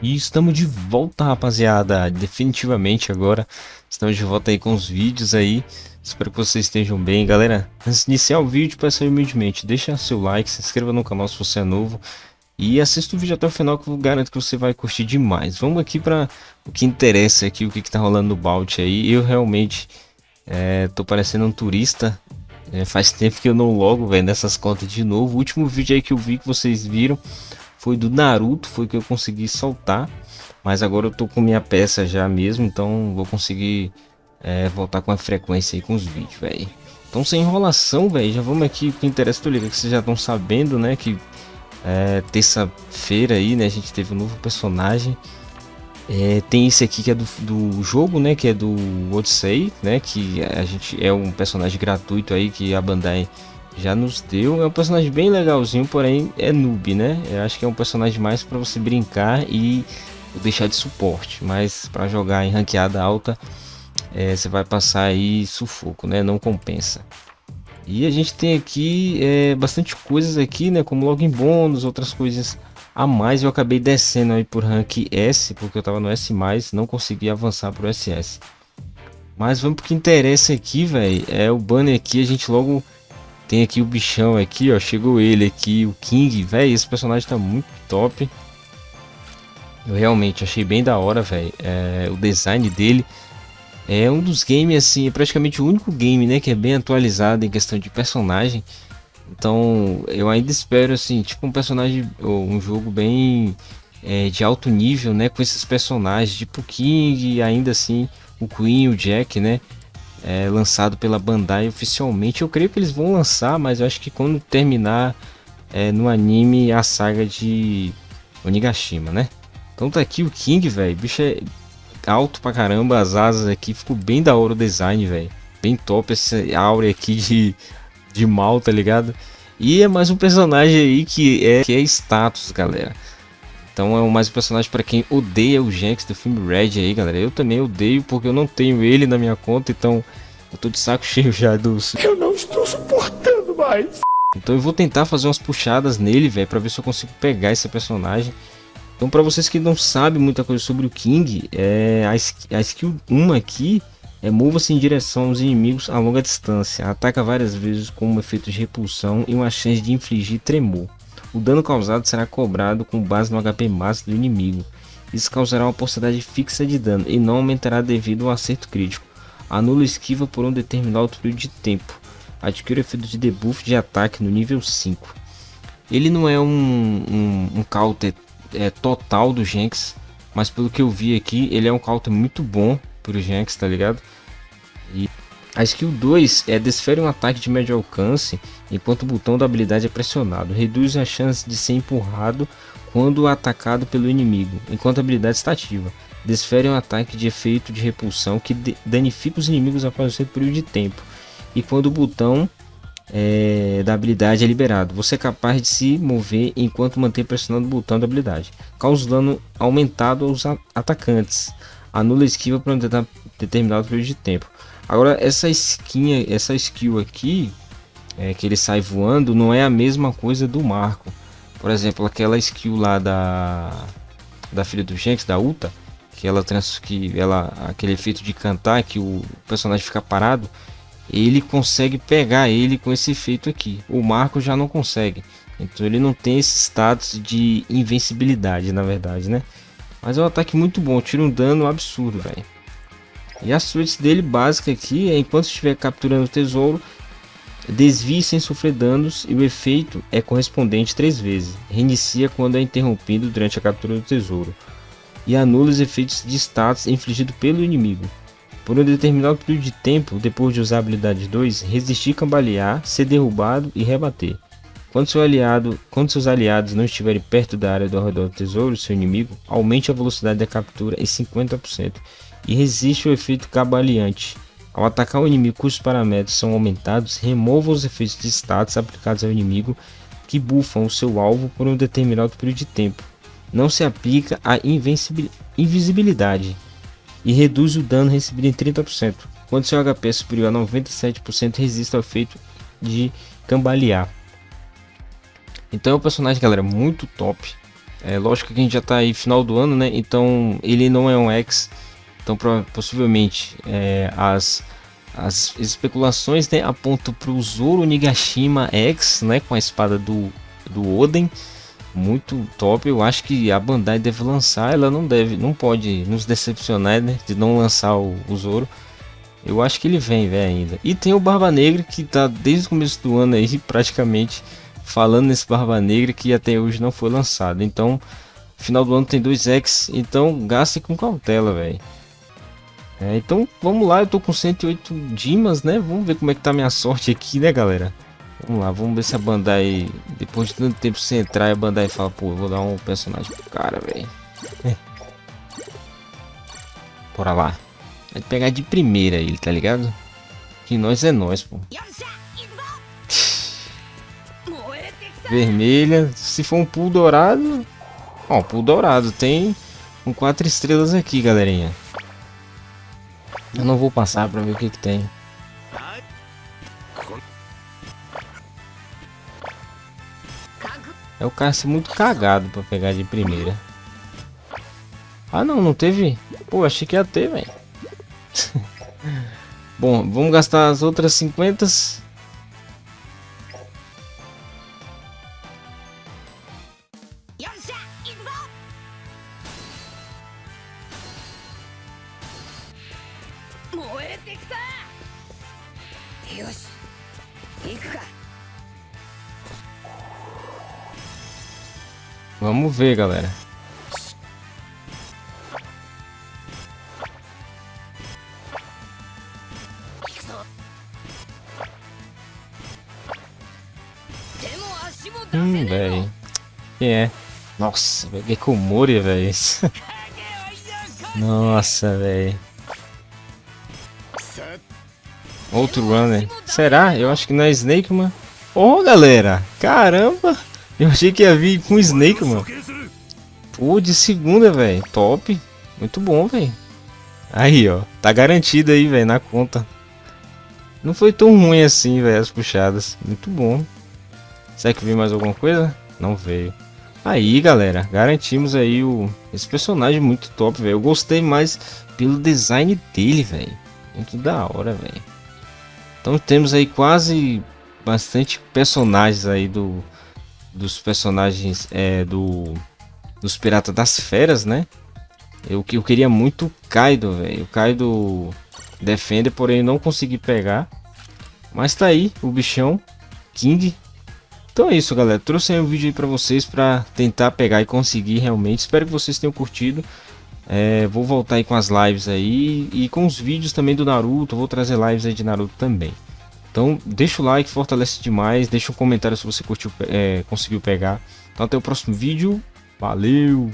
E estamos de volta, rapaziada, definitivamente agora estamos de volta aí com os vídeos aí, espero que vocês estejam bem, galera. Antes de iniciar o vídeo, peço humildemente, deixa seu like, se inscreva no canal se você é novo e assista o vídeo até o final que eu garanto que você vai curtir demais. Vamos aqui para o que interessa aqui, o que tá rolando no balde aí. Eu realmente tô parecendo um turista, faz tempo que eu não logo, velho, nessas contas de novo. O último vídeo aí que eu vi que vocês viram foi do Naruto, foi que eu consegui soltar, mas agora eu tô com minha peça já mesmo, então vou conseguir voltar com a frequência aí com os vídeos, velho. Então sem enrolação, velho, já vamos aqui, o que interessa, tô ligado que vocês já estão sabendo, né, que terça-feira aí, né, a gente teve um novo personagem. Tem esse aqui que é do jogo, né, que é do Odyssey, né, que a gente é um personagem gratuito aí que a Bandai já nos deu. É um personagem bem legalzinho, porém é noob, né? Eu acho que é um personagem mais para você brincar e deixar de suporte, mas para jogar em ranqueada alta você vai passar aí sufoco, né? Não compensa. E a gente tem aqui bastante coisas aqui, né, como login bônus, outras coisas a mais. Eu acabei descendo aí por rank S, porque eu tava no S+, não consegui avançar pro SS. Mas vamos pro que interessa aqui, velho. É o banner aqui, a gente logo tem aqui o bichão aqui, ó, chegou ele aqui, o King, velho. Esse personagem tá muito top. Eu realmente achei bem da hora, velho. O design dele é um dos games, assim, é praticamente o único game, né, que é bem atualizado em questão de personagem. Então, eu ainda espero, assim, tipo um personagem, ou um jogo bem de alto nível, né, com esses personagens, tipo o King e ainda assim o Queen, o Jack, né. Lançado pela Bandai oficialmente. Eu creio que eles vão lançar, mas eu acho que quando terminar no anime a saga de Onigashima, né? Então tá aqui o King, velho. Bicho é alto pra caramba, as asas aqui ficou bem da hora o design, velho. Bem top essa áurea aqui de mal, tá ligado? E é mais um personagem aí que é status, galera. Então é mais um personagem para quem odeia o Shanks do filme Red aí, galera. Eu também odeio porque eu não tenho ele na minha conta, então eu tô de saco cheio já dos... Eu não estou suportando mais! Então eu vou tentar fazer umas puxadas nele, velho, pra ver se eu consigo pegar esse personagem. Então pra vocês que não sabem muita coisa sobre o King, a skill 1 aqui é mova-se em direção aos inimigos a longa distância. Ataca várias vezes com um efeito de repulsão e uma chance de infligir tremor. O dano causado será cobrado com base no HP máximo do inimigo. Isso causará uma porcentagem fixa de dano e não aumentará devido ao acerto crítico. Anula esquiva por um determinado período de tempo. Adquira o efeito de debuff de ataque no nível 5. Ele não é um counter total do Jinx, mas pelo que eu vi aqui, ele é um counter muito bom pro Jinx, tá ligado? E a skill 2 desfere um ataque de médio alcance enquanto o botão da habilidade é pressionado. Reduz a chance de ser empurrado quando atacado pelo inimigo, enquanto a habilidade está ativa. Desfere um ataque de efeito de repulsão que danifica os inimigos após um certo período de tempo. E quando o botão da habilidade é liberado, você é capaz de se mover enquanto mantém pressionado o botão da habilidade. Causa dano aumentado aos atacantes. Anula a esquiva para um determinado período de tempo. Agora essa skill aqui, que ele sai voando, não é a mesma coisa do Marco. Por exemplo, aquela skill lá da filha do Shanks, da Uta, aquele efeito de cantar que o personagem fica parado, ele consegue pegar ele com esse efeito aqui. O Marco já não consegue. Então ele não tem esse status de invencibilidade, na verdade, né? Mas é um ataque muito bom, tira um dano absurdo, velho. E a switch dele básica aqui é: enquanto estiver capturando o tesouro, desvie sem sofrer danos e o efeito é correspondente 3 vezes. Reinicia quando é interrompido durante a captura do tesouro e anula os efeitos de status infligido pelo inimigo. Por um determinado período de tempo, depois de usar a habilidade 2, resistir, cambalear, ser derrubado e rebater. Quando seus aliados não estiverem perto da área do redor do tesouro, seu inimigo, aumente a velocidade da captura em 50%. E resiste o efeito cambaleante. Ao atacar o inimigo, cujos parâmetros são aumentados, remova os efeitos de status aplicados ao inimigo que bufam o seu alvo por um determinado período de tempo. Não se aplica a invisibilidade e reduz o dano recebido em 30%. Quando seu HP é superior a 97%, resiste ao efeito de cambalear. Então é um personagem, galera, muito top. É lógico que a gente já tá aí final do ano, né? Então ele não é um ex. Então possivelmente as especulações, né, apontam para o Zoro Onigashima X, né, com a espada do Oden. Muito top. Eu acho que a Bandai deve lançar. Ela não pode nos decepcionar, né, de não lançar o Zoro. Eu acho que ele vem ainda. E tem o Barba Negra, que tá desde o começo do ano aí praticamente falando nesse Barba Negra, que até hoje não foi lançado. Então final do ano tem 2 X, então gaste com cautela, velho. Então vamos lá, eu tô com 108 dimas, né? Vamos ver como é que tá a minha sorte aqui, né, galera? Vamos lá, vamos ver se a Bandai, depois de tanto tempo sem entrar, a Bandai fala, pô, eu vou dar um personagem pro cara, velho. Bora lá. Vai pegar de primeira ele, tá ligado? Que nós é nós, pô. Vermelha, se for um pool dourado. Ó, pool dourado, tem um 4 estrelas aqui, galerinha. Eu não vou passar pra ver o que tem. É o cara ser muito cagado pra pegar de primeira. Ah, não teve? Pô, achei que ia ter, velho. Bom, vamos gastar as outras 50. Vamos ver, galera. Velho. Quem é? Nossa, peguei com o Mori, velho. Nossa, velho. Outro runner. Será? Eu acho que não é Snake, mano. Ô, galera. Caramba. Eu achei que ia vir com o Snake, mano. Pô, de segunda, velho. Top. Muito bom, velho. Aí, ó. Tá garantido aí, velho, na conta. Não foi tão ruim assim, velho, as puxadas. Muito bom. Será que veio mais alguma coisa? Não veio. Aí, galera. Garantimos aí esse personagem muito top, velho. Eu gostei mais pelo design dele, velho. Muito da hora, velho. Então temos aí quase bastante personagens aí dos personagens dos Piratas das Feras, né? Eu queria muito o Kaido, velho. O Kaido defende, porém não consegui pegar. Mas tá aí o bichão King. Então é isso, galera. Trouxe aí um vídeo aí pra vocês pra tentar pegar e conseguir realmente. Espero que vocês tenham curtido. Vou voltar aí com as lives aí e com os vídeos também do Naruto. Vou trazer lives aí de Naruto também. Então deixa o like, fortalece demais. Deixa um comentário se você curtiu, conseguiu pegar. Então até o próximo vídeo. Valeu!